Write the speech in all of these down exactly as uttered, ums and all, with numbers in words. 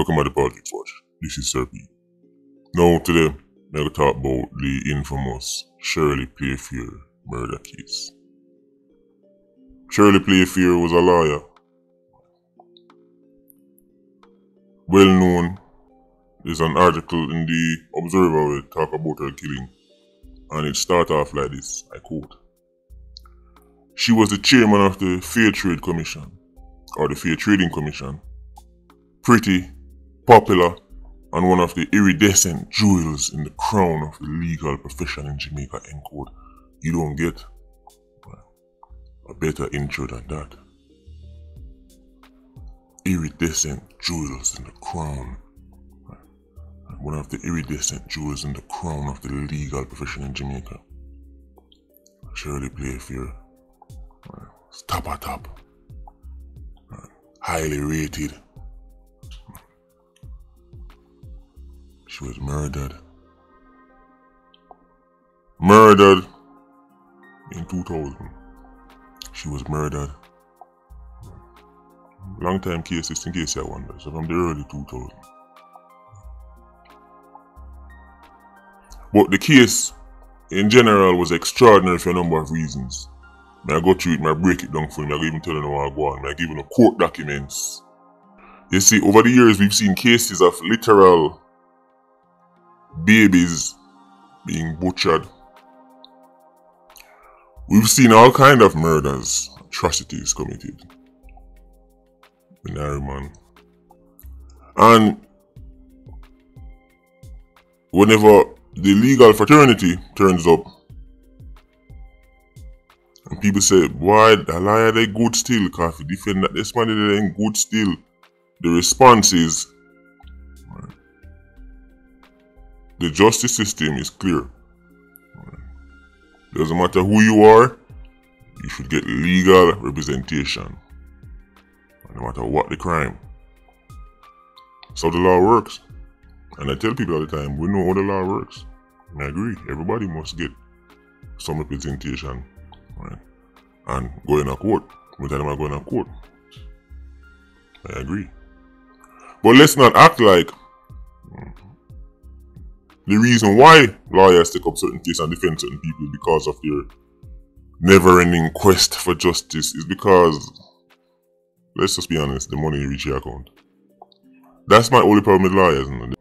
Welcome back to Politricks Watch. This is Sir P. Now today, I'm going to talk about the infamous Shirley Playfair murder case. Shirley Playfair was a lawyer, well known. There's an article in the Observer where it talks about her killing, and it starts off like this, I quote. She was the chairman of the Fair Trade Commission, or the Fair Trading Commission, pretty, popular, and one of the iridescent jewels in the crown of the legal profession in Jamaica, end quote. You don't get a better intro than that. Iridescent jewels in the crown. One of the iridescent jewels in the crown of the legal profession in Jamaica. Shirley Playfair. Top a top. Highly rated. She was murdered. Murdered in two thousand. She was murdered. Long time cases, in case you wonder. So from the early two thousands. But the case, in general, was extraordinary for a number of reasons. May I go through it, may I break it down for you, may I even tell you how I go on, may I give you the court documents. You see, over the years, we've seen cases of literal babies being butchered. We've seen all kinds of murders, atrocities committed. Binary man. And whenever the legal fraternity turns up and people say, why the liar they good still, because if you defend that this man they ain't good still, the response is, right, the justice system is clear. Right. Doesn't matter who you are, you should get legal representation. No matter what the crime. So the law works. And I tell people all the time, we know how the law works. And I agree, everybody must get some representation, right? And go in a court. We tell them I go in a court. I agree. But let's not act like the reason why lawyers take up certain cases and defend certain people because of their never-ending quest for justice is because, let's just be honest, the money reach your account. That's my only problem with lawyers. You know?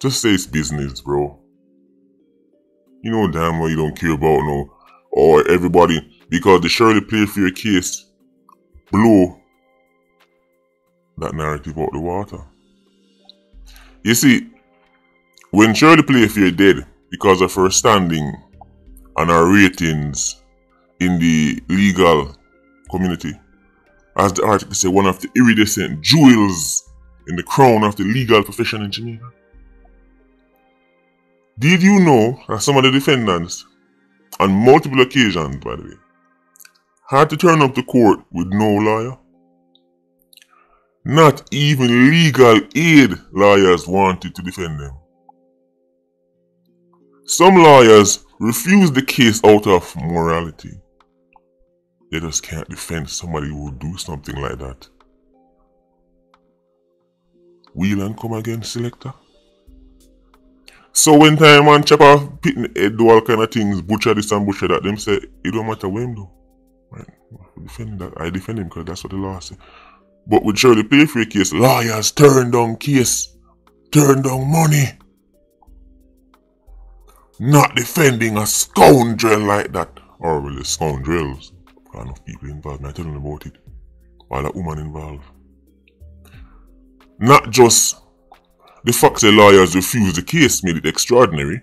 Just say it's business, bro. You know damn well you don't care about no or everybody, because the Shirley Playfair case blew that narrative out the water. You see, when Shirley Playfair dead because of her standing and her ratings in the legal community, as the article said, one of the iridescent jewels in the crown of the legal profession in Jamaica. Did you know that some of the defendants, on multiple occasions by the way, had to turn up to court with no lawyer? Not even legal aid lawyers wanted to defend them. Some lawyers refused the case out of morality. They just can't defend somebody who will do something like that. Wheel and come again, selector. So when time and chopper pit in the head, do all kind of things, butcher this and butcher that, them say, it don't matter what him do. Right? Defend that. I defend him because that's what the law says. But with Shirley Playfair case, lawyers turn down case, turn down money. Not defending a scoundrel like that. Or really scoundrels. Enough people involved, I tell them about it. Or that woman involved. Not just the fact that lawyers refused the case made it extraordinary.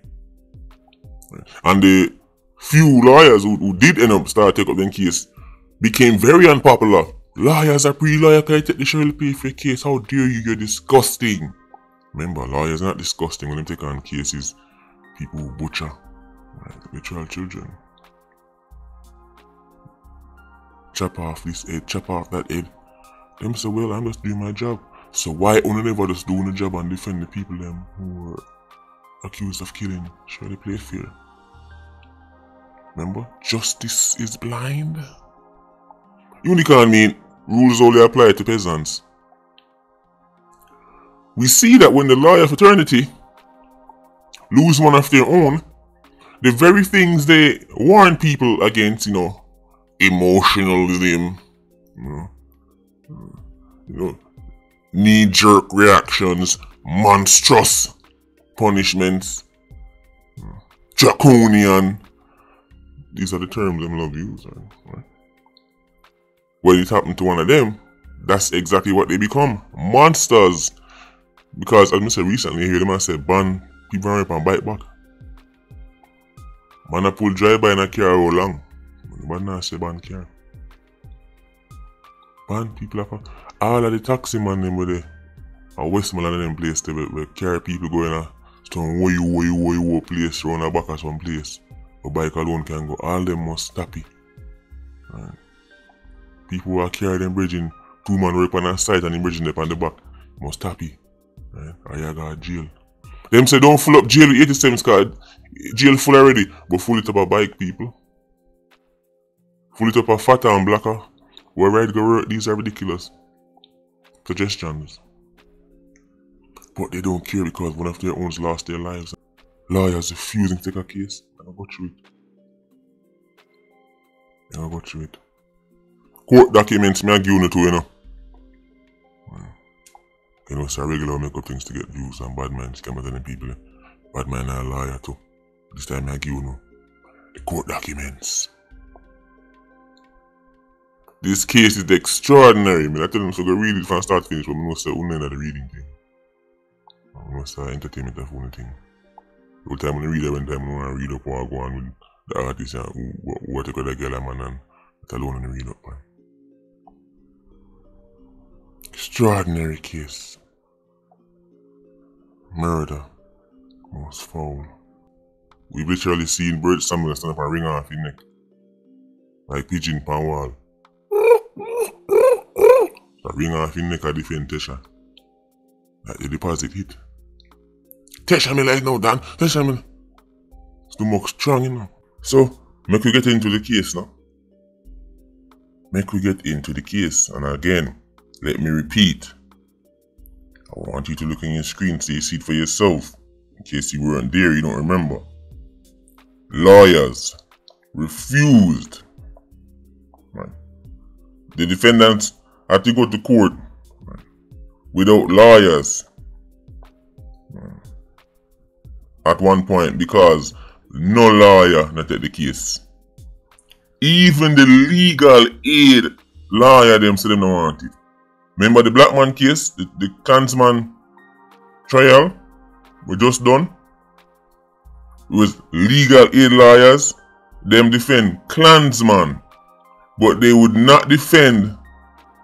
And the few lawyers who, who did end up start take up their case became very unpopular. Lawyers are pre-lawyer, can I take the Shirley Playfair case? How dare you, you're disgusting. Remember, lawyers are not disgusting when they take on cases. People who butcher, right, literal children. Chop off this head, chop off that head. Them say, well, I'm just doing my job. So why only never just doing the job and defend the people them who were accused of killing Shirley Playfair? Remember, justice is blind. Unicorn mean rules only apply to peasants. we see that when the lawyer fraternity lose one of their own, the very things they warn people against, you know, emotionalism, you know, you know knee-jerk reactions, monstrous punishments, draconian. These are the terms them love use, right? When it happened to one of them, that's exactly what they become. Monsters. Because as I said recently, I heard them say, ban people and rape and bite back. Man, I pull drive by in a car all long. But now I say ban car. Ban people up. All of the taxi man them with the and Westmoreland and them place they where car people go in a some way, way, way, way place round the back of some place. A bike alone can go. All them must stop it. Right. People who are carrying them bridging, two man rape on a side and them bridging them on the back. Must stop it. Right? Or you got jail. Them say don't full up jail with eighty-sevens cause jail full already, but full it up a bike people. Full it up a fatter and blacker. We're right go work, these are ridiculous suggestions. But they don't care because one of their own lost their lives. Lawyers refusing to take a case. They're gonna go through it. They're gonna go through it. Court documents, me I give you to, you know. You know, it's a regular make up things to get views and bad man scammers and people. Bad man are a lawyer too. This time I give you know, the court documents. This case is extraordinary. I, mean, I tell them so go read it from start to finish, but we know say only the reading thing. We know say entertainment of only thing. Every time when I read it, every time I want to read up or I go on with the artist and who, who I take with the girl and man and it's alone and read up man. Extraordinary case. Murder. Most foul. We've literally seen birds stand up and ring off his neck. Like pigeon pan wall. A ring off his neck a different Tesha. Like the deposit hit. Tesha me like now, Dan. Tesha me. It's too much strong, you know. So, make we get into the case now. Make we get into the case. And again, let me repeat. I want you to look on your screen so you see it for yourself. In case you weren't there, you don't remember. Lawyers refused. Right. The defendants had to go to court right, without lawyers. Right. At one point, because no lawyer not at the case. Even the legal aid lawyer them said them don't want it. Remember the black man case, the, the Kansman trial we just done? It was legal aid lawyers, them defend Klansman, but they would not defend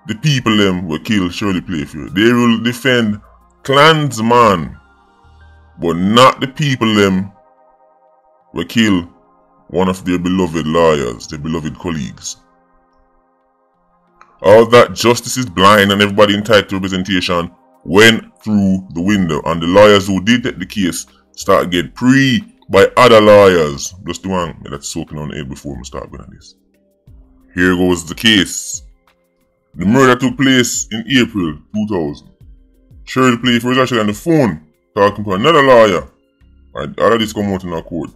the people them who killed Shirley Playfair. They will defend Klansman, but not the people them who killed one of their beloved lawyers, their beloved colleagues. All that justice is blind and everybody entitled to representation went through the window. And the lawyers who did take the case started getting pre by other lawyers. Just the one that's soaking on the head before we start going at this. Here goes the case. The murder took place in April two thousand. Shirley Playfair was actually on the phone talking to another lawyer. All of this come out in our court.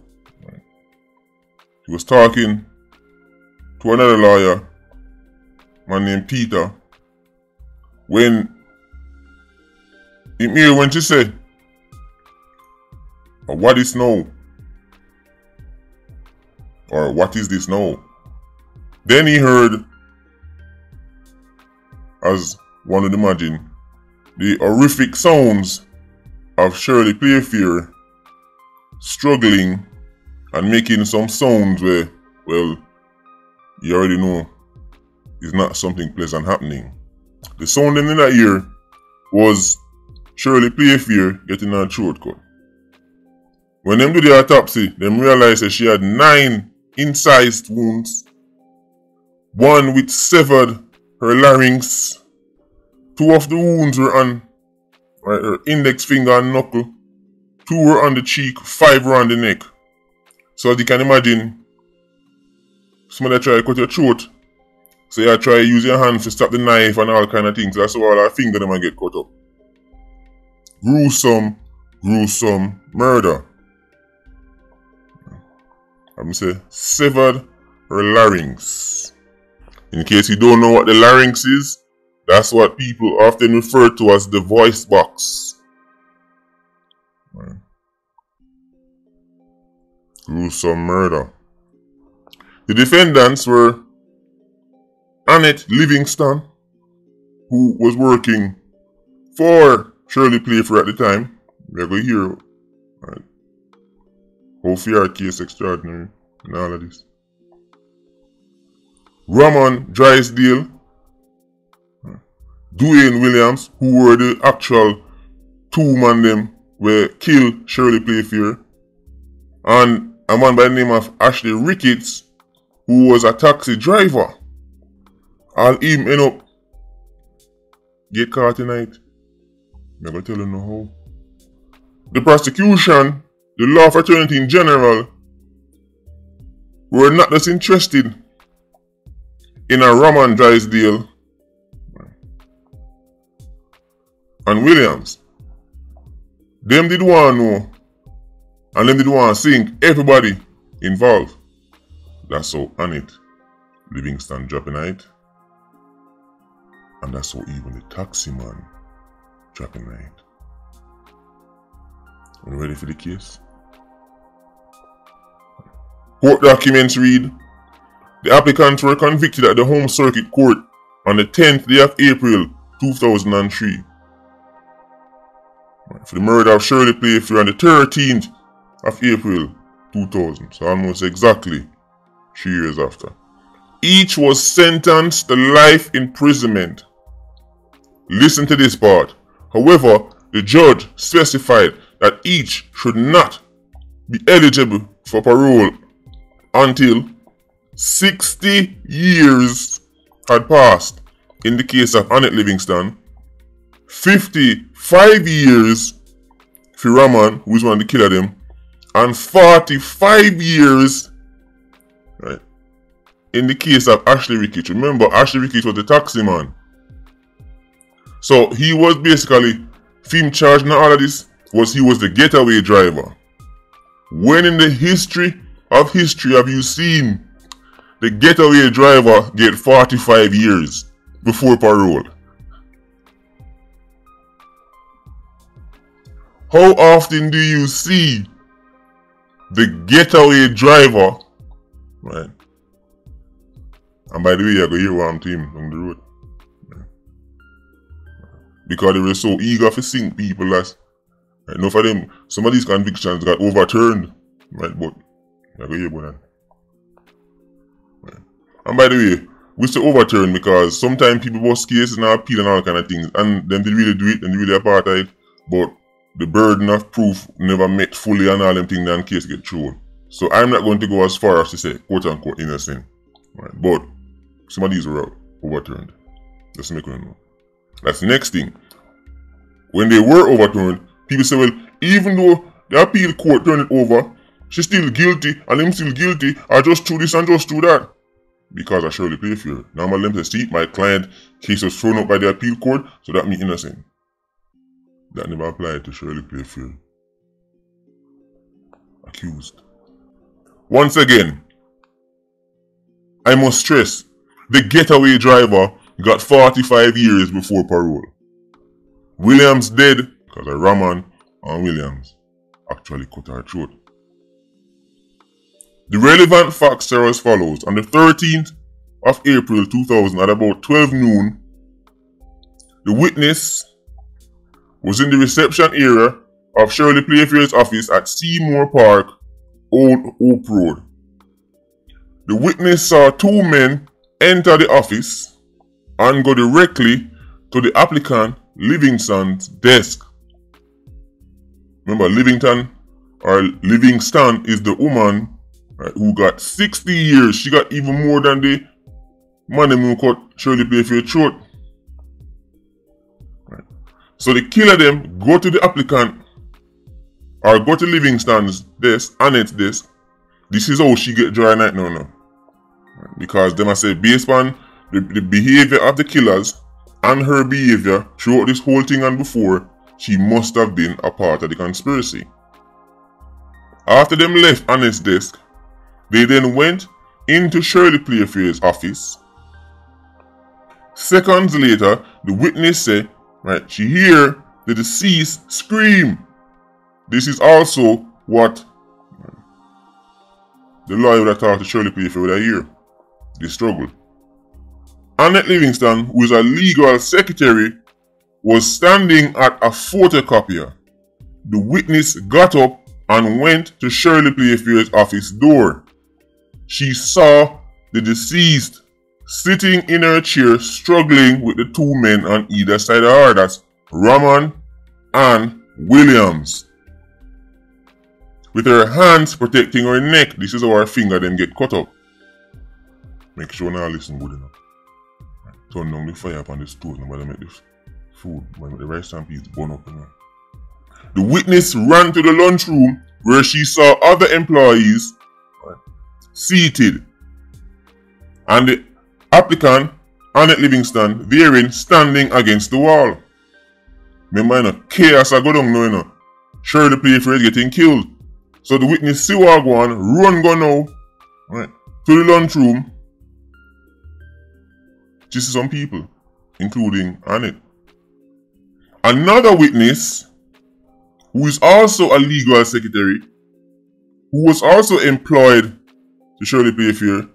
She was talking to another lawyer, man named Peter, when it made when she said, oh, what is now? Or what is this now? Then he heard, as one would imagine, the horrific sounds of Shirley Playfair struggling and making some sounds where, well, you already know is not something pleasant happening. The sound in that ear was Shirley Playfair getting her throat cut. When them do the autopsy, them realized that she had nine incised wounds, one which severed her larynx, two of the wounds were on right, her index finger and knuckle, two were on the cheek, five were on the neck. So as you can imagine, somebody try to cut your throat, so you try to use your hands to stop the knife and all kind of things. That's all our finger them get cut up. gruesome, gruesome murder. I'm going to say severed her larynx. In case you don't know what the larynx is, that's what people often refer to as the voice box. Gruesome murder. The defendants were Annette Livingston, who was working for Shirley Playfair at the time. We're going to hear right. Hopefully our case extraordinary and all of this. Roman Drysdale, Dwayne Williams, who were the actual two man them were killed Shirley Playfair, and a man by the name of Ashley Ricketts, who was a taxi driver. All him end up get caught tonight. I'm going to tell you no how. The prosecution, the law fraternity in general, were not just interested in a Roman Drysdale and Williams. Them did want to know, and them did want to sink everybody involved. That's how Annette Livingston dropped tonight. And that's how even the taxi man dropped tonight. Are you ready for the case? Court documents read, the applicants were convicted at the Home Circuit Court on the tenth day of April two thousand three for the murder of Shirley Playfair on the thirteenth of April two thousand, so almost exactly three years after. Each was sentenced to life imprisonment. Listen to this part. However, the judge specified that each should not be eligible for parole until sixty years had passed in the case of Annette Livingston, fifty-five years for Raman, who was one of the killer them, and forty-five years right, in the case of Ashley Ricketts. Remember, Ashley Ricketts was the taxi man. So he was basically, him charging all of this, was he was the getaway driver. When in the history of history have you seen the getaway driver get forty-five years before parole? How often do you see the getaway driver, right? And by the way, I go hear one team on the road. Yeah. Because they were so eager to sink people that, right, no for them, some of these convictions got overturned, right? But I go hear about that. And by the way, we say overturn because sometimes people bust cases and appeal and all kind of things. And them did really do it and really apartheid. But the burden of proof never met fully and all them things and case get thrown. So I'm not going to go as far as to say quote unquote innocent. Right. But some of these were out, overturned. Just make them know. That's the next thing. When they were overturned, people say, well, even though the appeal court turned it over, she's still guilty and them still guilty. I just do this and just do that. Because I surely pay for it. Now my limb says, see, my client case was thrown up by the appeal court, so that means innocent. That never applied to Shirley Playfair. Accused. Once again, I must stress, the getaway driver got forty-five years before parole. Williams dead, because of Raman and Williams actually cut her throat. The relevant facts are as follows. On the thirteenth of April two thousand, at about twelve noon, the witness was in the reception area of Shirley Playfair's office at Seymour Park, Old Hope Road. The witness saw two men enter the office and go directly to the applicant Livingston's desk. Remember, Livingston or Livingston is the woman, right, who got sixty years. She got even more than the man who cut Shirley Playfair's throat. Right. So the killer them go to the applicant or go to Livingston's desk, Annette's desk. This is how she get dry night now, now. Right. Because them I say based on the, the behavior of the killers and her behavior throughout this whole thing and before, she must have been a part of the conspiracy. After them left Annette's desk, they then went into Shirley Playfair's office. Seconds later, the witness said, right, she heard the deceased scream. This is also what the lawyer would have talked to Shirley Playfair would have heard. They struggled. Annette Livingston, who is a legal secretary, was standing at a photocopier. The witness got up and went to Shirley Playfair's office door. She saw the deceased sitting in her chair struggling with the two men on either side of her. That's Roman and Williams. With her hands protecting her neck. This is how her finger then get cut up. Make sure now listen good enough. Turn down the fire upon the stove. Nobody make the food. Make the rice and peas burn up. You know. The witness ran to the lunchroom where she saw other employees seated and the applicant, Annette Livingston, therein standing against the wall. Remember, you know, chaos I go down now, you know. Shirley Playfair is getting killed. So the witness see what go on, run go now, right, to the lunchroom. She see some people, including Annette. Another witness, who is also a legal secretary, who was also employed to Shirley Playfair,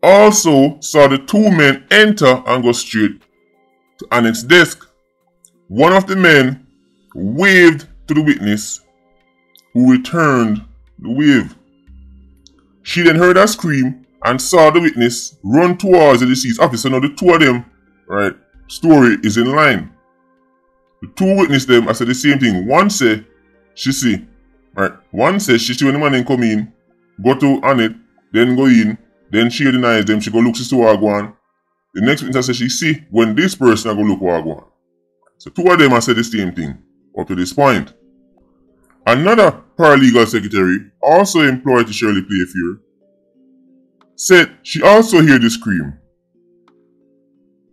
also saw the two men enter and go straight to Annette's desk. One of the men waved to the witness, who returned the wave. She then heard a scream and saw the witness run towards the deceased officer. Now the two of them, right, story is in line. The two witness them, I said the same thing. One say, she see, right, one say, she see when the man then come in, go to Annette, then go in, then she denies them, she go look, she see what I go on. The next witness says she see, when this person I go look what I go on. So two of them I said the same thing, up to this point. Another paralegal secretary, also employed to Shirley Playfair, said she also heard the scream.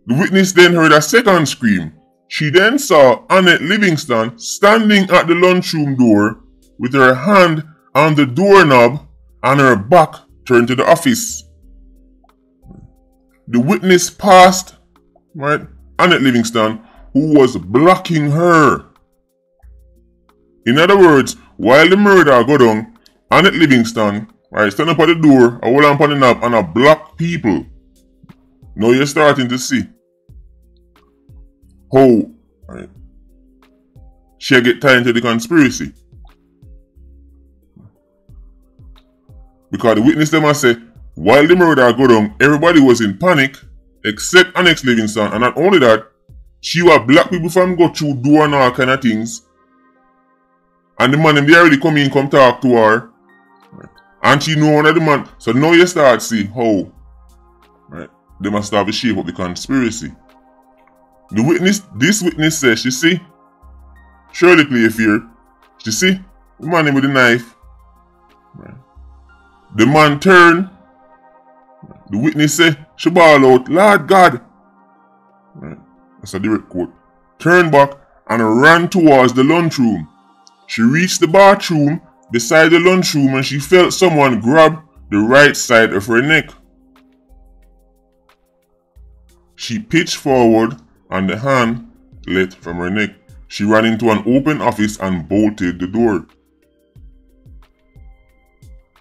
The witness then heard a second scream. She then saw Annette Livingston standing at the lunchroom door with her hand on the doorknob and her back turned to the office. The witness passed, right, Annette Livingston, who was blocking her. In other words, while the murder go down, Annette Livingston, right, stand up at the door, a hold on upon the knob and a block people. Now you're starting to see how, right, she get tied into the conspiracy. Because the witness them and say, while the murder go down, everybody was in panic except Annette Livingston. And not only that, she was black people from go through door and all kind of things. And the man them they already come in, come talk to her. Right. And she know one of the man. So now you start see how, right, they must have a shape of the conspiracy. The witness, this witness says, she see, Shirley Playfair, she see, the man with the knife. Right. The man turn. The witness say, she ball out, Lord God. Right. That's a direct quote. Turn back and ran towards the lunchroom. She reached the bathroom beside the lunchroom and she felt someone grab the right side of her neck. She pitched forward and the hand let from her neck. She ran into an open office and bolted the door.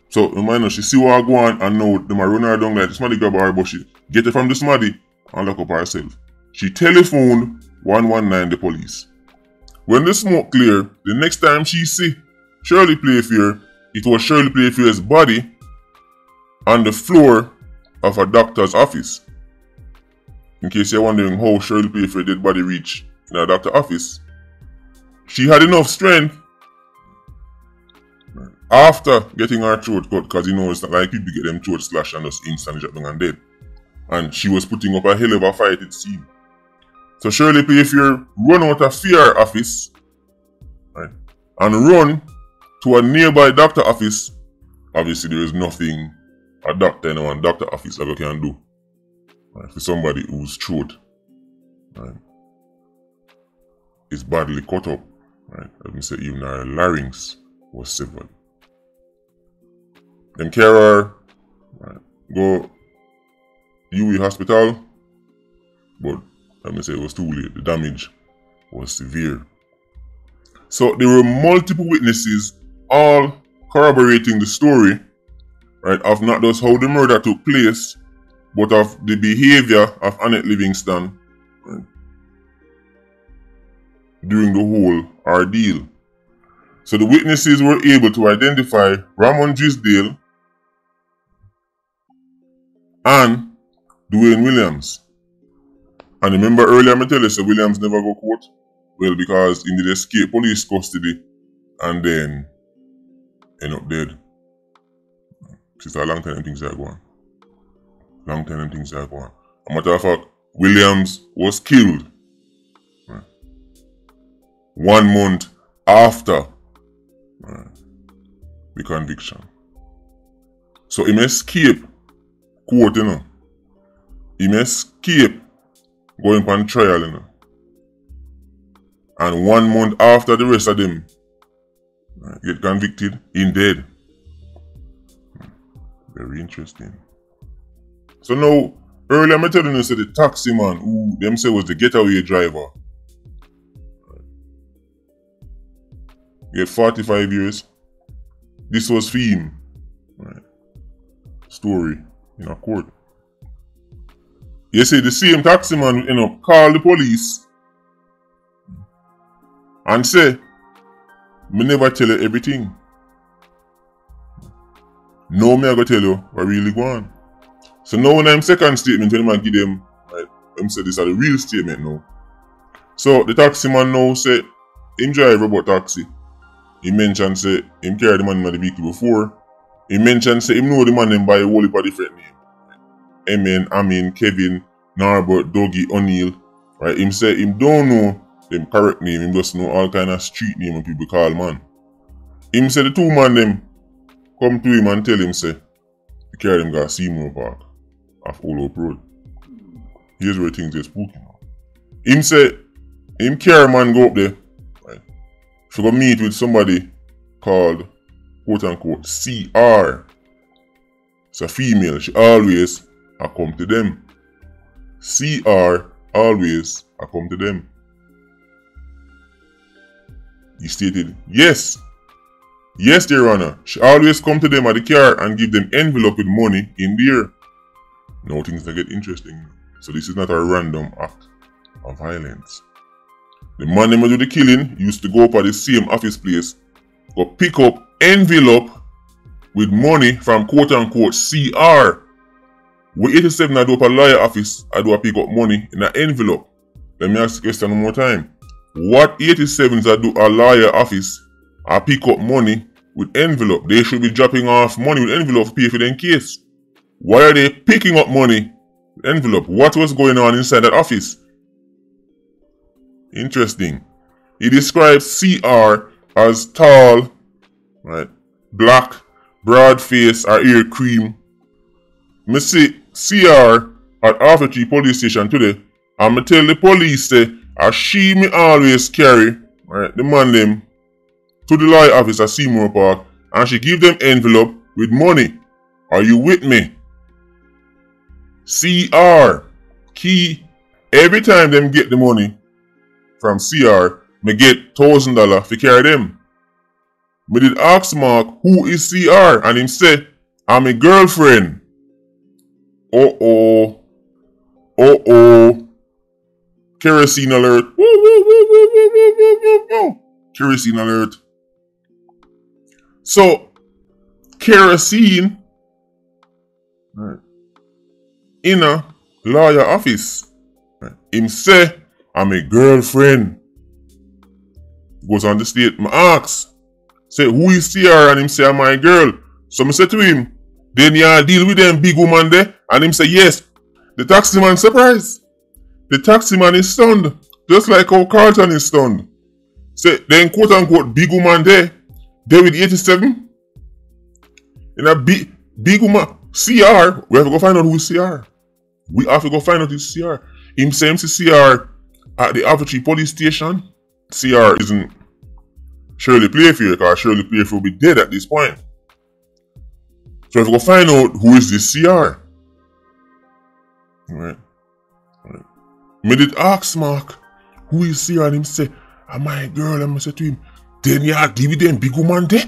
So, remember, she see what I go on and now the marooner don't like this money grab her, but she get it from this money and lock up herself. She telephoned one one nine the police. When the smoke cleared, the next time she see Shirley Playfair, it was Shirley Playfair's body on the floor of a doctor's office. In case you're wondering how Shirley Playfair's dead body reached the doctor's office, she had enough strength after getting her throat cut, because you know it's not like people get them throat slashed and just instantly drop down and dead. And she was putting up a hell of a fight, it seemed. So Shirley Playfair run out of her office, right, and run to a nearby doctor office. Obviously there is nothing a doctor in a doctor office ever can do, right, for somebody whose throat, right, is badly cut up. right, of Mister Eumnara Larynx was seven. Then K R R, right, go U W Hospital, but let me say it was too late. The damage was severe. So there were multiple witnesses all corroborating the story, right, of not just how the murder took place, but of the behavior of Annette Livingston, right, during the whole ordeal. So the witnesses were able to identify Roman Drysdale and Dwayne Williams. And remember earlier I tell you, Sir Williams never go court? Well, because he did escape police custody and then end up dead. Since a long time things are going. Long time things are going. A matter of fact, Williams was killed right, one month after right, the conviction. So he may escape court, you know. He may escape going on trial, you know. And one month after the rest of them right, get convicted, in dead. Very interesting. So now, earlier I told you, so the taxi man, who them say was the getaway driver, he had forty-five years. This was for him. Right. Story in a court. You say the same taxi man, you know, call the police and say, me never tell you everything. No, me I go tell you what really go on. So now when I'm second statement, when I give them, right, I'm say this are the real statement now. So the taxi man now said, him drive about taxi. He mentioned say, him carry the man in the vehicle before. He mentioned say, him know the man him by a whole heap of different name. Emin, Amin, Kevin, Norbert, Dougie, O'Neill. Right, him say, him don't know them correct name, him just know all kind of street name and people call man. Him say the two man them come to him and tell him say the carry them got Seymour Park off Old Hope Road. Here's where things get spooky now. Him say him carry man go up there, right? She go meet with somebody called quote unquote C R. It's a female, she always I come to them. C R always I come to them. He stated, yes, yes, Your Honor, she always come to them at the car and give them envelope with money in there. Now things get interesting. So this is not a random act of violence. The man who do the killing used to go up at the same office place, go pick up envelope with money from quote-unquote C R. We eighty-seven, I do up a lawyer office, I do a pick up money in an envelope. Let me ask the question one more time. What eighty-sevens that do a lawyer office I pick up money with envelope? They should be dropping off money with envelope to pay for their case. Why are they picking up money with envelope? What was going on inside that office? Interesting. He describes C R as tall, right, black, broad face, or ear cream. Me see C R at Half Way Tree police station today, and me tell the police say, as she me always carry right, the man them to the lawyer office at Seymour Park and she give them envelope with money. Are you with me? C R. Key. Every time them get the money from C R, me get one thousand dollars to carry them. Me did ask Mark who is C R and him say, I'm a girlfriend. Uh-oh. Uh-oh. Kerosene alert. Kerosene alert. So, kerosene right, in a lawyer office. Right. Him say, I'm a girlfriend. Goes on the state. Me ask, say, who is C R? And him say, I'm my girl. So, me say to him, then you deal with them big woman there? And him say, yes. The taxi man surprised. The taxi man is stunned, just like how Carlton is stunned. Say, then quote unquote big woman there, there with eighty-seven. In a big, big woman, C R, we have to go find out who is C R. We have to go find out who is C R. Him say him see C R at the Half Way Tree police station. C R isn't Shirley Playfair, because Shirley Playfair will be dead at this point. So if we go find out who is this C R. Alright. Alright. Me did ask Mark, who is C R? And him say, "Am my girl," and I say to him, "Then you have dividend big woman there."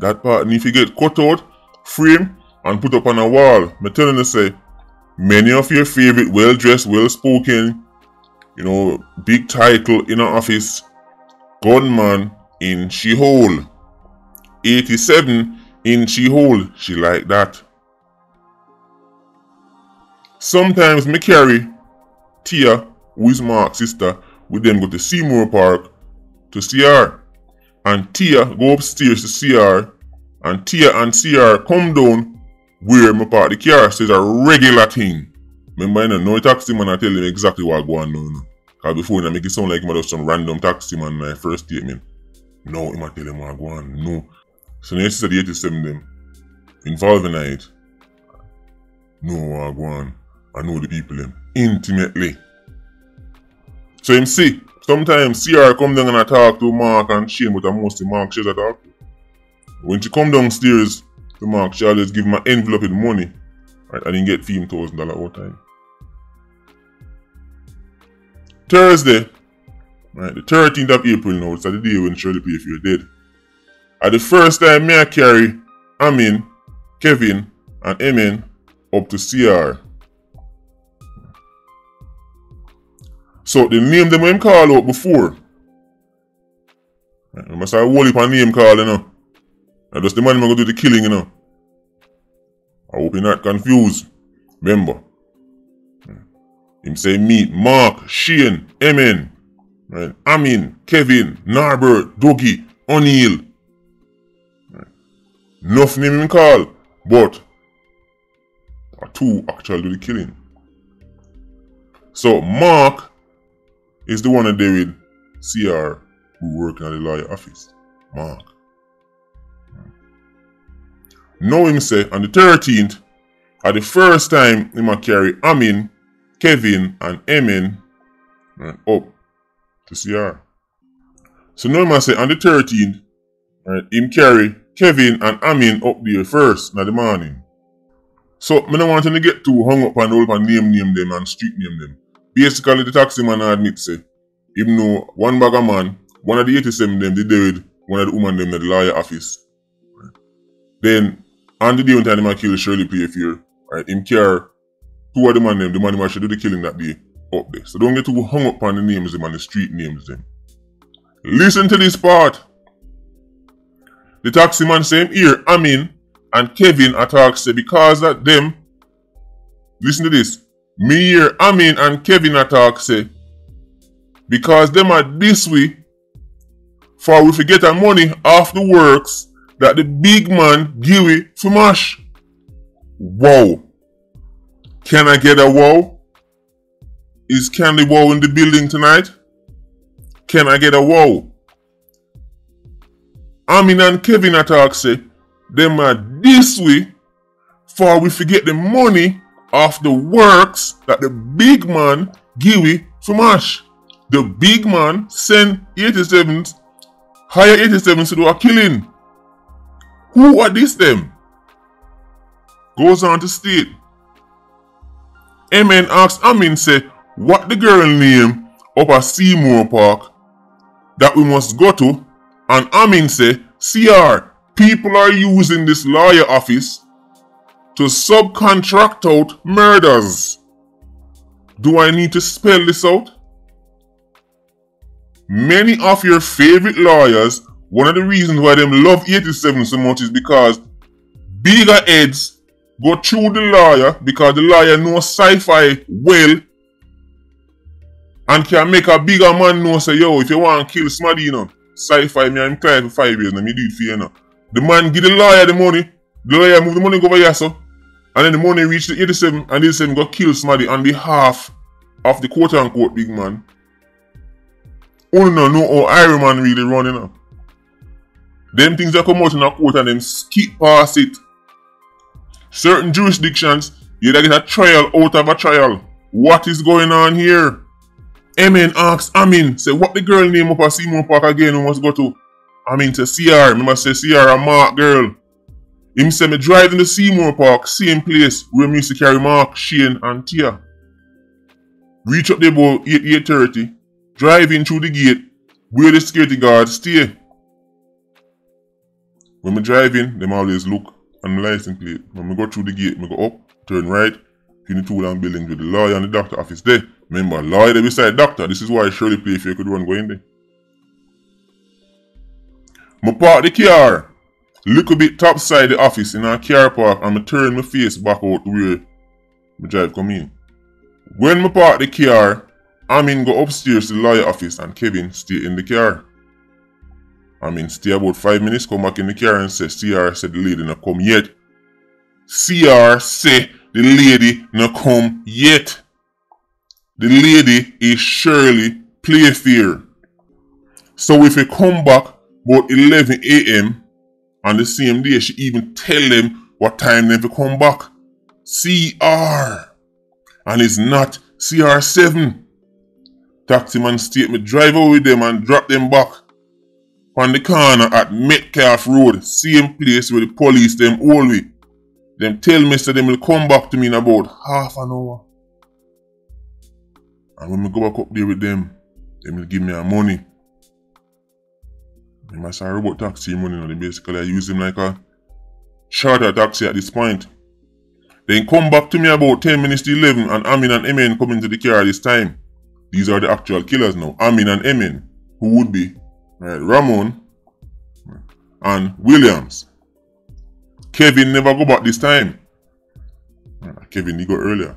That part, and if you get cut out, frame, and put up on a wall, me telling you say, many of your favorite well-dressed, well-spoken, you know, big title in her office, gunman in she-hole. eighty-seven in she-hole. She like that. Sometimes me carry Tia, who is Mark's sister, with them go to Seymour Park to see her. And Tia go upstairs to see her. And Tia and C R come down where my park the car. So it's a regular thing. Remember, I don't know taxi man, I tell him exactly what going on. Because before, I make it sound like I just some random taxi man my first statement. No, I'm tell him what going on. No. So next is the eighty-seven them. Involving it. No, what going on. I know the people them intimately. So him see, sometimes C R come down and I talk to Mark and Shane, but I mostly Mark she I talk to. When she come downstairs to Mark, she always give him an envelope with money. Right, I didn't get fifteen thousand dollars all time. Thursday, right, the thirteenth of April now, it's the day when Shirley Playfair dead. At the first time, me I carry Amin, Kevin, and Emin up to C R. So the name them I call out before. Right, I must have a whole heap of name call, you know. And just the man going to do the killing, you know. I hope you're not confused. Remember. Right. Him say meet Mark, Shane, Emin, right, Amin, Kevin, Norbert, Dougie, O'Neill. Right. Enough name him call, but two actually do the killing. So Mark is the one that they with C R who working at the lawyer office. Mark. Now him say on the thirteenth, at the first time him a carry Amin, Kevin and Emin right, up to C R. So now him say on the thirteenth, right, him carry Kevin and Amin up there first in the morning. So I don't want him to get too hung up and all and name name them and street name them. Basically the taxi man admit say, even though one bag of man, one of the eighty-seven them they dead, one of the woman them at the lawyer office. Then, on the day when time I kill Shirley Playfair, right, him care two of the man them, the man them actually do the killing that day up there. So don't get too hung up on the names them and the street names them. Listen to this part. The taxi man say him here, Amin and Kevin attacks say because that them, listen to this, me here, Amin and Kevin attacks say, because them are this way, for we forget our money off the works, that the big man give it to Mash. Wow. Can I get a wow? Is Candy wow in the building tonight? Can I get a wow? Amin and Kevin attack say, them are this way, for we forget the money of the works that the big man give it to Mash. The big man send eighty-sevens, hire eighty-sevens to do a killing. Who are this them? Goes on to state. Emin asks Amin say, what the girl name up at Seymour Park that we must go to? And Amin say, C R, people are using this lawyer office to subcontract out murders. Do I need to spell this out? Many of your favorite lawyers, one of the reasons why them love eighty-seven so much is because bigger heads go through the lawyer because the lawyer knows sci-fi well and can make a bigger man know say, yo, if you want to kill somebody, you know, sci-fi, me I'm client for five years now, me do it for you now. The man give the lawyer the money, the lawyer move the money over here, so, and then the money reach the eighty-seven and eighty-seven go kill somebody on behalf of the quote-unquote big man. Only no know how Iron Man really running up. Them things that come out in a court and them skip past it. Certain jurisdictions, you get a trial out of a trial. What is going on here? Emin asks Amin, say, what the girl name up at Seymour Park again? We must go to. I mean to C R. Remember I said C R a mark girl. Him said me driving to Seymour Park, same place where me used to carry Mark, Shane and Tia. Reach up there about eight, eight thirty, drive in through the gate where the security guards stay. When I drive in, them always look on the license plate. When I go through the gate, I go up, turn right, between the two long buildings with the lawyer and the doctor office there. Remember, lawyer there beside doctor. This is why Shirley Playfair could run go in there. I park the car little bit topside the office in our car park, and I turn my face back out to where my drive come in. When I park the car, I mean go upstairs to the lawyer office and Kevin stay in the car. I mean stay about five minutes, come back in the car and say C R said the lady not come yet. C R say the lady not come yet. The lady is Shirley Playfair. So if you come back about eleven a m on the same day, she even tell them what time they have to come back. C R. And it's not C R seven. Taxi man statement, drive over with them and drop them back on the corner at Metcalfe Road, same place where the police them always. Them tell me so them will come back to me in about half an hour. And when I go back up there with them, they will give me our money. I'm a sorry about taxi money, you know, they basically I use him like a charter taxi at this point. Then come back to me about ten minutes to eleven and Amin and Emin come into the car this time. These are the actual killers now. Amin and Emin, who would be right, Ramon and Williams. Kevin never go back this time. Kevin, he go earlier.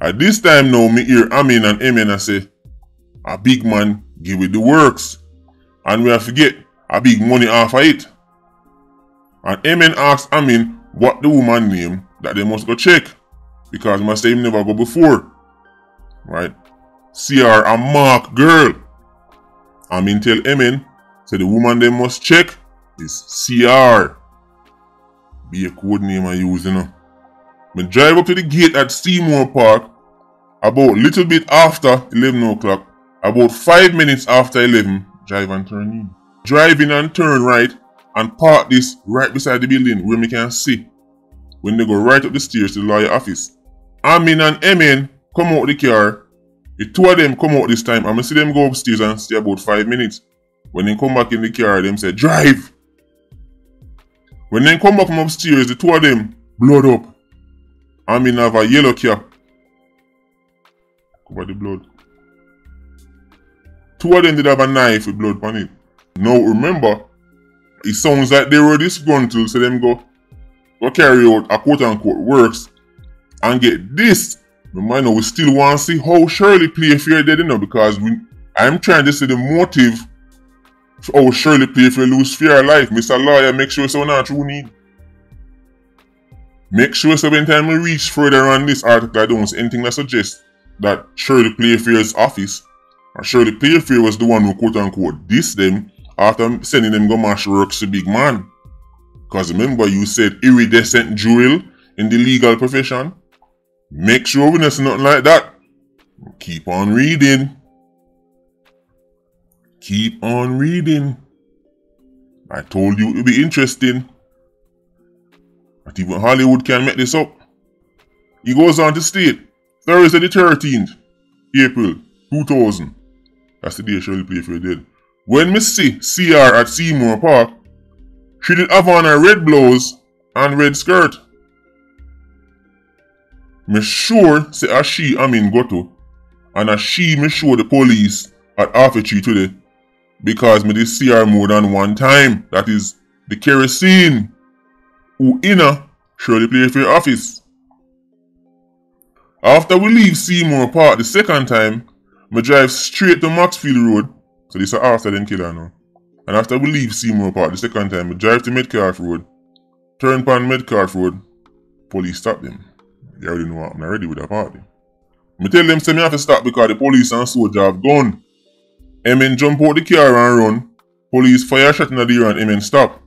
At this time now, me hear Amin and Emin and say, a big man give it the works. And we have to get a big money off of it. And Emin asks Amin what the woman name that they must go check. Because must say him never go before. Right? See her a mark girl. Amin tell Emin, so the woman they must check is C R. Be a code name I use, you know. We drive up to the gate at Seymour Park about little bit after eleven o'clock. About five minutes after eleven. Drive and turn in. Drive in and turn right and park this right beside the building where we can see when they go right up the stairs to the lawyer office. Amin and Emin come out the car. The two of them come out this time and I see them go upstairs and stay about five minutes. When they come back in the car, them say, drive! When they come back from upstairs, the two of them blood up. Amin have a yellow cap. Cover the blood. Two of them did have a knife with blood on it. Now remember, it sounds like they were disgruntled, so them go, go carry out a quote unquote works and get this. Remember, we still want to see how Shirley Playfair did, you know, because we, I'm trying to see the motive for how Shirley Playfair lose fear of life. Mister Lawyer, make sure so not true need. Make sure so when time we reach further on this article, I don't see anything that suggests that Shirley Playfair's office. Shirley Playfair was the one who quote unquote dissed them after sending them go mash works to big man. Because remember you said iridescent jewel in the legal profession. Make sure we not nothing like that. Keep on reading. Keep on reading. I told you it would be interesting. But even Hollywood can make this up. He goes on to state, Thursday the thirteenth April two thousand. That's the day Shirley Playfair did. When Miss C, C R at Seymour Park, she did have on her red blouse and red skirt. Me sure say as she I mean go to, and as she me show the police at Half Way Tree today, because me did see her more than one time. That is the kerosene who in a Shirley Playfair office. After we leave Seymour Park the second time, I drive straight to Maxfield Road. So this is after them killer now. And after we leave Seymour Park the second time, I drive to Metcalfe Road. Turn pan Metcalfe Road. Police stop them. They already know what happened already with that party. I tell them say I have to stop because the police and soldier have gone. Emin jump out the car and run. Police fire shot in the air and Emin stop.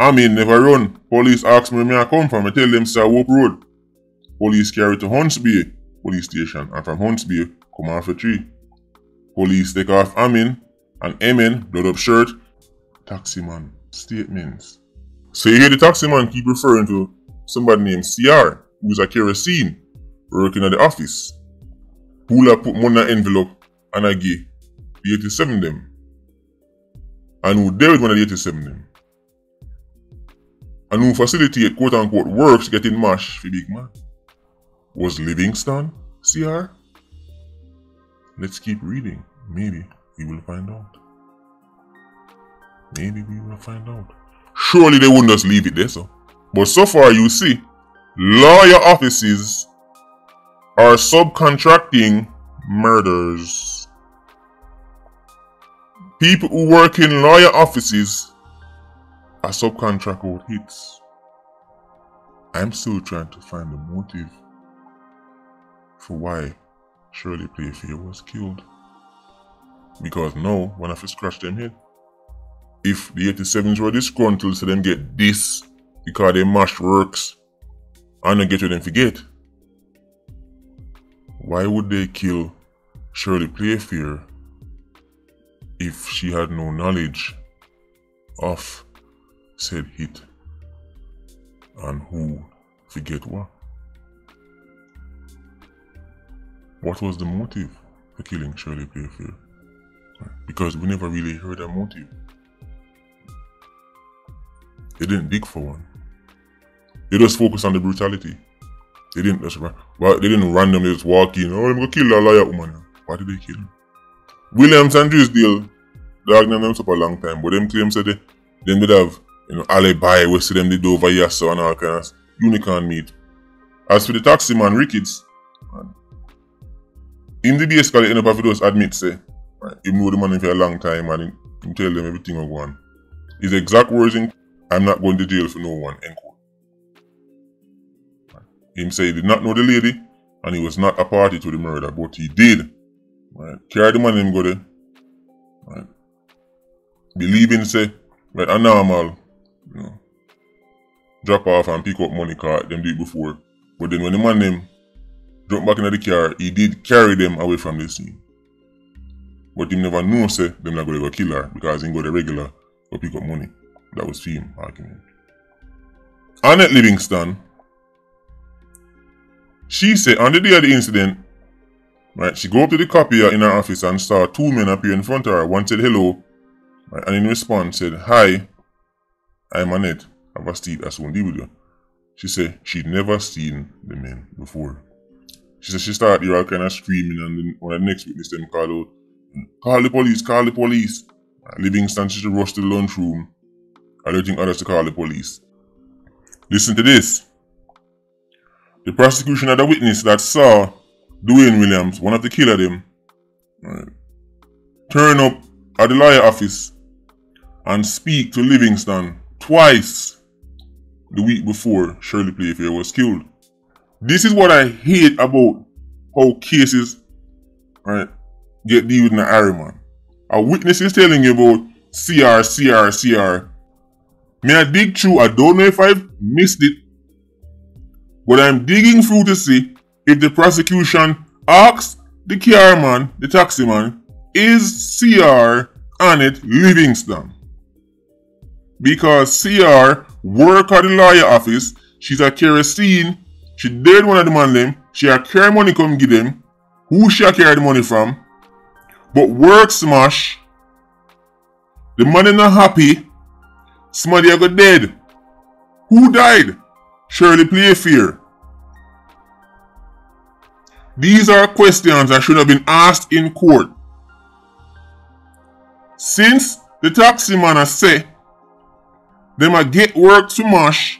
Emin never run. Police ask me where I come from. I tell them say Old Hope Road. Police carry to Hunts Bay Police station, and from Hunts Bay come off a tree. Police take off Amin and Emin, blood up shirt, Taximan statements. So you hear the taximan keep referring to somebody named C R, who's a kerosene, working at the office. Pula put money in an envelope and I gave the eighty-seven them. And who dealt with one of the eighty-seven them. And who facilitate quote unquote works getting mash for big man. Was Livingston C R? Let's keep reading. Maybe we will find out. Maybe we will find out. Surely they wouldn't just leave it there, so. But so far you see, lawyer offices are subcontracting murders. People who work in lawyer offices are subcontracted hits. I'm still trying to find the motive for why Shirley Playfair was killed. Because now, when I first scratch them head, if the eighty-sevens were disgruntled, so them get this because they mashed works and they get what them forget. Why would they kill Shirley Playfair if she had no knowledge of said hit and who forget what? What was the motive for killing Shirley Playfair? Because we never really heard a motive. They didn't dig for one. They just focused on the brutality. They didn't just ra well, they didn't randomly just walk in. Oh, I'm gonna kill that lawyer woman. Why did they kill him? Williams and Drysdale dog them up for a long time, but them claims that they then they'd have, you know, alibi we see them they do over here so and all kinds of unicorn meat. As for the taxi man Ricketts, man, in the basically end up having those admit say, right, he knew the man for a long time and he, he tell them everything I want. His exact words in I'm not going to jail for no one, end quote. Right. Him say he did not know the lady and he was not a party to the murder, but he did. Right. Carry the man him go there. Right. Believing say, right, a normal, you know, drop off and pick up money card, them did before. But then when the man him dropped back into the car, he did carry them away from the scene. But him never know say them not gonna go kill her because he go the regular go pick up money. That was him argument. Annette Livingston, she said on the day of the incident, right, she go up to the copier in her office and saw two men appear in front of her. One said hello, right, and in response said, "Hi, I'm Annette. I've a steed. I soon deal with you." She said she'd never seen the men before. She said she started here all kind of screaming, and then when the next witness them called out, "Call the police! Call the police!" Livingston she rushed to the lunchroom, alerting others to call the police. Listen to this. The prosecution had a witness that saw Dwayne Williams, one of the killer them, right, turn up at the lawyer office and speak to Livingston twice the week before Shirley Playfair was killed. This is what I hate about how cases, right, get deal with an iron man. A witness is telling you about C R, C R, C R. May I dig through? I don't know if I've missed it. But I'm digging through to see if the prosecution asks the car man, the taxi man, is C R Annette Livingston? Because C R work at the lawyer office. She's a kerosene. She dead one of the man them. She had carry money come give them. Who she had carry the money from? But work smash. The man not happy. Somebody a go dead. Who died? Shirley Playfair. These are questions that should have been asked in court. Since the taxi man has said they might get work to mash,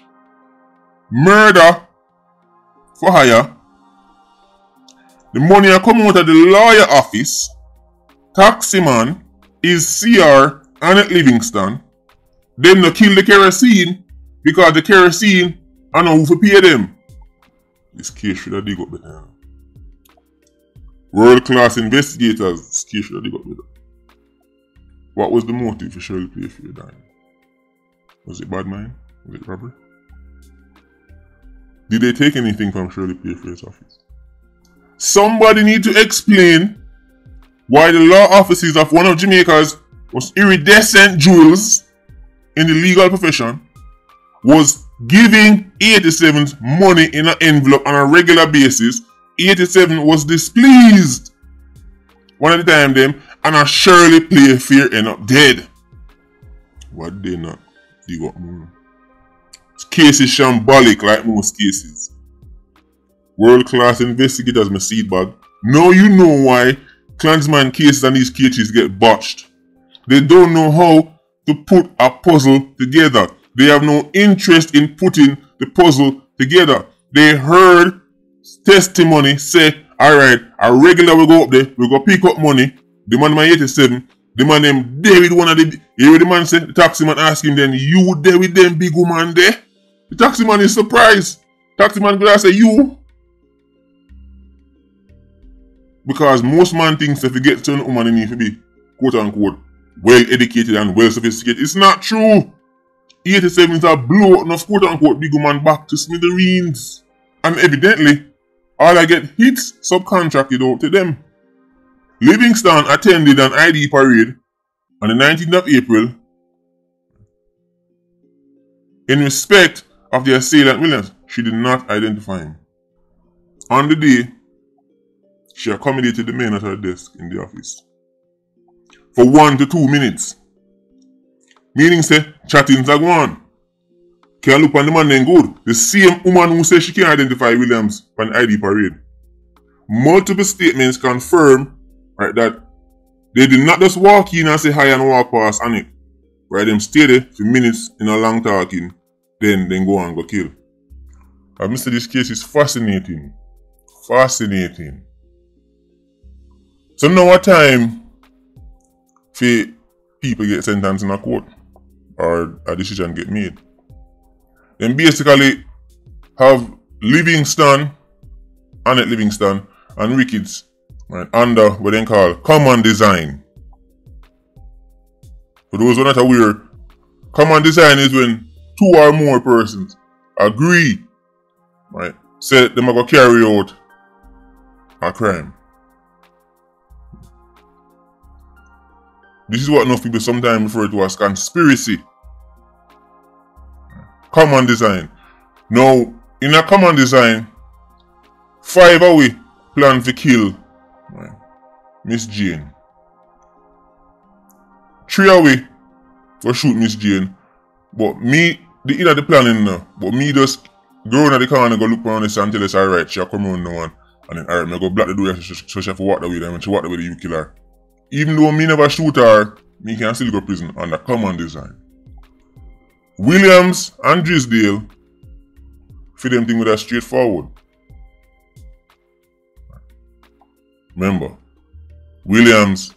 murder for hire, the money are coming out of the lawyer office, taxi man is C R Annette Livingston. Them no kill the kerosene because the kerosene I know who for pay them. This case should have dig up better. World class investigators, this case should have dig up better. What was the motive for Shirley Playfair dying? Was it bad mind? Was it robbery? Did they take anything from Shirley Playfair's office? Somebody need to explain why the law offices of one of Jamaica's most iridescent jewels in the legal profession was giving eighty-seven money in an envelope on a regular basis, eighty-seven was displeased one at the time them, and a Shirley Playfair end up dead. What they not dig up more? This case is shambolic like most cases. World-class investigators my seed bag. Now you know why Klansman cases and these cases get botched. They don't know how to put a puzzle together. They have no interest in putting the puzzle together. They heard testimony say, alright, a regular will go up there, we go pick up money. The man man eighty-seven, the man named David one of the, you know the man said, the taxi man asked him then, you there with them big woman there? The taxi man is surprised. Taxi man could have said, you. Because most man thinks if you get to a woman, you need to be, quote unquote, well educated and well sophisticated. It's not true. eighty-seven is a blow out of quote unquote big woman back to smithereens. And evidently, all I get hits subcontracted out to them. Livingston attended an I D parade on the nineteenth of April in respect of the assailant Williams. She did not identify him. On the day, she accommodated the man at her desk in the office for one to two minutes. Meaning say, chatting's a go on. Can look on the man then good. The same woman who says she can't identify Williams on the I D parade. Multiple statements confirm, right, that they did not just walk in and say hi and walk past Annette. Right, them stay there for minutes in a long talking, then then go and go kill. I've missed this case is fascinating. Fascinating. So now what time for people get sentenced in a court or a decision get made. Then basically have Livingston, Annette Livingston and Ricketts, right, under what they call common design. For those who are not aware, common design is when two or more persons agree, right, say they're going to carry out a crime. This is what enough people sometimes refer to as conspiracy. Common design. Now, in a common design, five away plan to kill right, Miss Jane. Three away for shoot Miss Jane. But me, the inner the planning now. But me just go in the corner and go look around this and tell us, alright, she'll come around now and, and then alright, I go block the door so she, so she have to walk away then. When she walk away, you kill her. Even though me never shoot her, me can still go to prison under common design. Williams and Drysdale feed them thing with that straightforward. Remember, Williams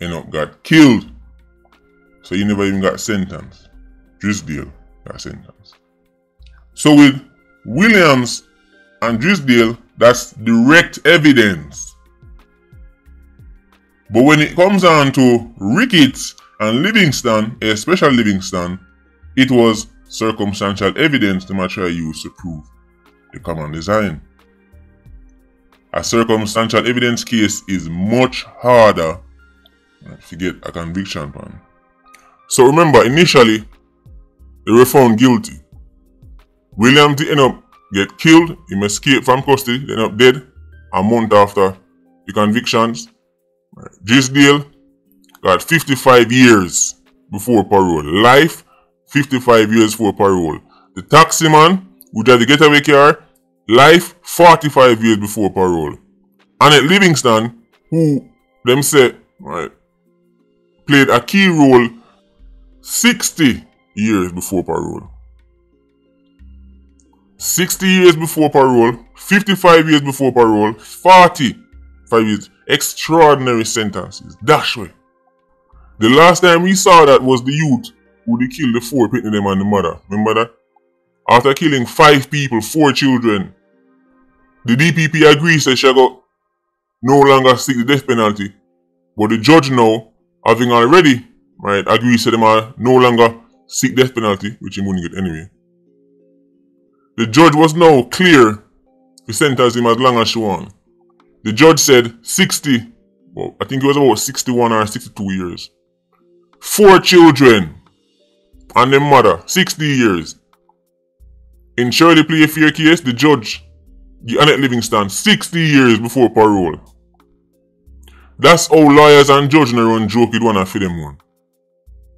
you know, got killed, so he never even got sentenced. Drysdale got sentenced. So with Williams and Drysdale, that's direct evidence. But when it comes down to Ricketts and Livingston, especially Livingston, it was circumstantial evidence the matter used to prove the common design. A circumstantial evidence case is much harder to get a conviction on. So remember, initially, they were found guilty. William did end up get killed, he escaped from custody, ended up dead a month after the convictions. Drysdale got fifty-five years before parole. Life, fifty-five years for parole. The taxi man who drive the getaway car, life, forty-five years before parole. Annette Livingston, who them say right, played a key role, sixty years before parole. sixty years before parole, fifty-five years before parole, forty-five years. Extraordinary sentences. Dash way. The last time we saw that was the youth who they killed the four picking them and the mother. Remember that? After killing five people, four children, the D P P agrees that she got no longer seek the death penalty. But the judge now, having already right, agrees that they are no longer seek death penalty, which he wouldn't get anyway. The judge was now clear to sentence him as long as she wants. The judge said sixty, well, I think it was about sixty-one or sixty-two years. Four children, and them mother, sixty years. In Shirley Playfair case, the judge give Annette Livingston sixty years before parole. That's how lawyers and judges run joke with one and for them one.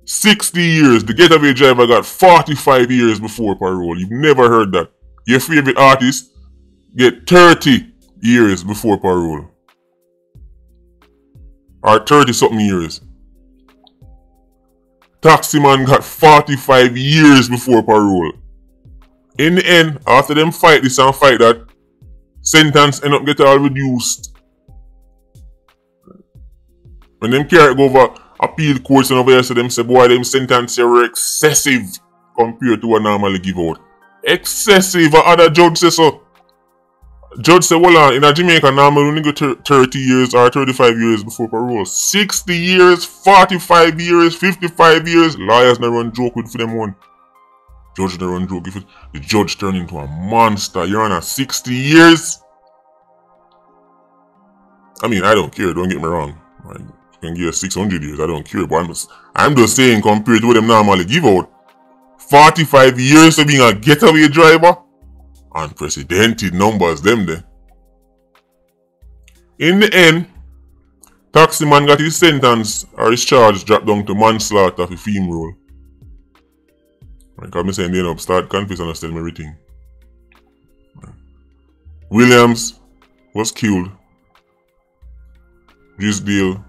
sixty years, the getaway driver got forty-five years before parole. You've never heard that. Your favorite artist get thirty years before parole. Or thirty something years. Taxi man got forty-five years before parole. In the end, after them fight this and fight that, sentence end up get all reduced. When them carry go over appeal courts and over there, so them say, boy, them sentence here were excessive compared to what normally give out. Excessive, or other judge say so. Judge say, well, uh, in a Jamaica, normally only go thirty years or thirty-five years before parole. sixty years, forty-five years, fifty-five years. Lawyers never run joke with for them one. Judge never run joke with it. The judge turned into a monster. Your Honor, sixty years. I mean, I don't care. Don't get me wrong. I can give you six hundred years. I don't care. But I'm just, I'm just saying, compared to what them normally give out, forty-five years of being a getaway driver. Unprecedented numbers them there. In the end, taxi man got his sentence or his charge dropped down to manslaughter for film role. Like I'm saying, they end up start confessing and tell me everything. Williams was killed. Drysdale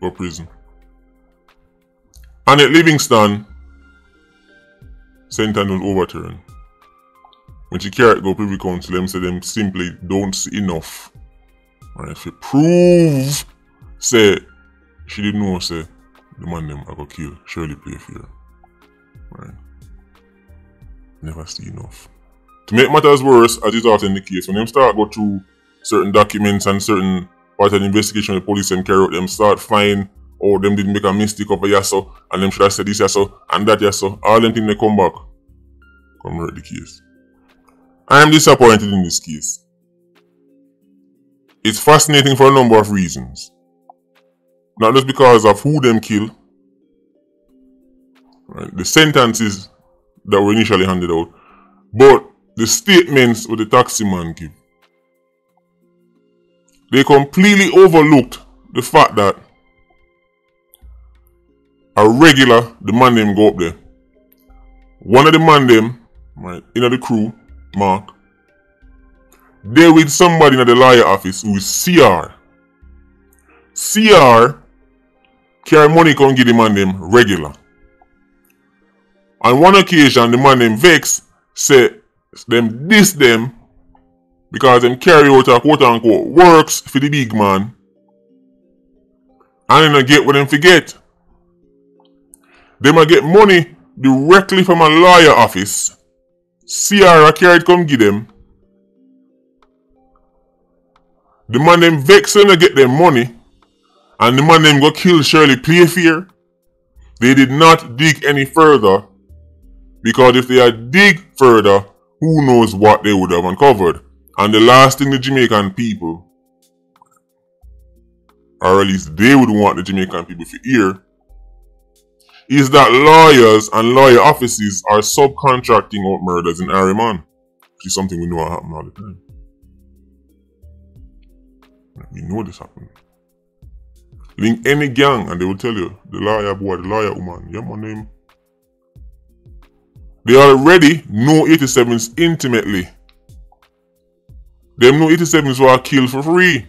for prison. And at Livingston, sentence was overturned. When she carried go Privy Council, them say them simply don't see enough. Right, if you prove, say, she didn't know, say, the man them I got killed, Shirley Playfair. Right. Never see enough. To make matters worse, as is often the case, when them start go through certain documents and certain part of the investigation the police and carry out, them start find, oh, them didn't make a mistake over here, so, and them should have said this, so, and that, so, all them things they come back, come right the case. I am disappointed in this case. It's fascinating for a number of reasons. Not just because of who them kill. Right, the sentences that were initially handed out. But the statements of the taxi man give. They completely overlooked the fact that a regular, the man them go up there. One of the man them, right, in the crew, Mark, there with somebody in the lawyer office who is C R. C R carry money can give the man them regular. On one occasion, the man them Vex said them diss them because them carry out a quote unquote works for the big man and then get what them forget. They might get money directly from a lawyer office. C R carried come give them. The man them vex them to get them money. And the man them go kill Shirley Playfair. They did not dig any further. Because if they had dig further, who knows what they would have uncovered. And the last thing the Jamaican people, or at least they would want the Jamaican people to hear, is that lawyers and lawyer offices are subcontracting out murders in Ariman, which is something we know happen all the time. We know this happened. Link any gang and they will tell you, the lawyer boy, the lawyer woman, yeah, my name. They already know eighty-sevens intimately. Them know eighty-sevens were killed for free.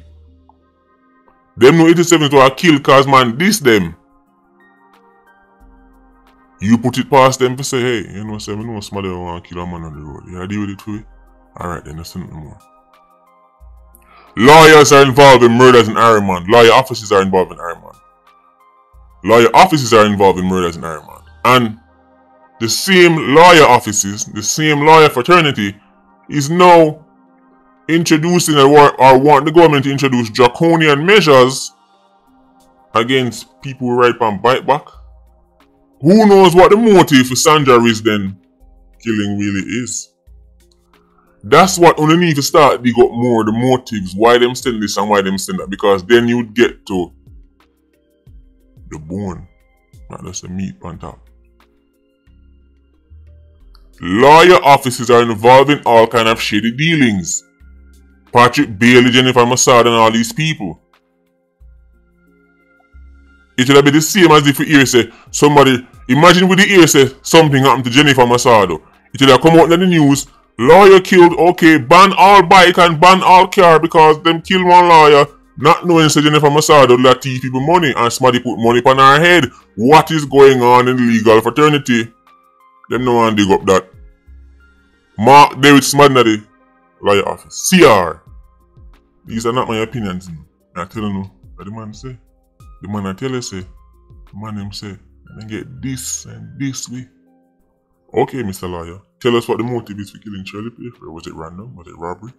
Them know eighty-sevens were killed cause man diss them. You put it past them to say, hey, you know, say, we know somebody who want to kill a man on the road. You deal with it for it? Alright, then, that's nothing more. Lawyers are involved in murders in Ariman. Lawyer officers are involved in Ariman. Lawyer officers are involved in murders in Ariman. And the same lawyer offices, the same lawyer fraternity, is now introducing or, or want the government to introduce draconian measures against people who ride and bite back. Who knows what the motive for Sandra is then killing really is. That's what only need to start dig up more the motives, why them send this and why them send that, because then you'd get to the bone, not just the meat on top. Lawyer offices are involved in all kind of shady dealings. Patrick Bailey, Jennifer Masado, and all these people. It should be the same as if you hear say somebody, imagine with the ear say something happened to Jennifer Masado. It should have come out in the news, lawyer killed, okay, ban all bike and ban all car because them kill one lawyer, not knowing say Jennifer Masado let thief people money and somebody put money upon her head. What is going on in the legal fraternity? Them no one dig up that. Mark David Smadnady, lawyer office. C R. These are not my opinions. I tell you what the man say. The man I tell you say, the man him say, and then get this and this way. Okay, Mister Lawyer, tell us what the motive is for killing Shirley Playfair. Was it random? Was it robbery?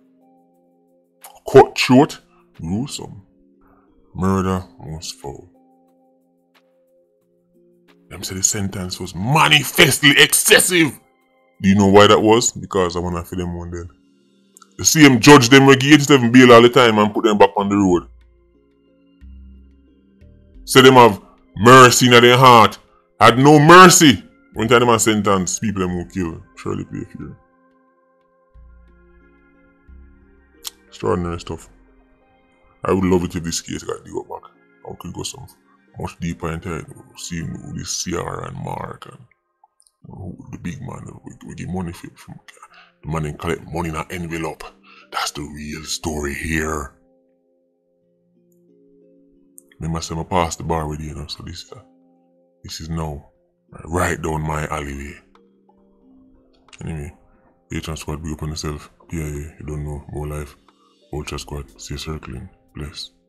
Cut short, gruesome. Murder most foul. Them say the sentence was manifestly excessive. Do you know why that was? Because I wanna feel them one dead. The same judge them will give them bail all the time and put them back on the road. Say so them have mercy in their heart. Had no mercy when time them sentence people them who kill Shirley Playfair. Extraordinary stuff. I would love it if this case got dig up back. I could go some much deeper into seeing who this C R and Mark and you know, who the big man we, we give money for from the man and collect money in an envelope. That's the real story here. Remember, I said I passed the bar with you, you know, so this, uh, this is now right down my alleyway. Anyway, Patreon Squad, be open yourself. P I A, you don't know, more life. Ultra Squad, stay circling, bless.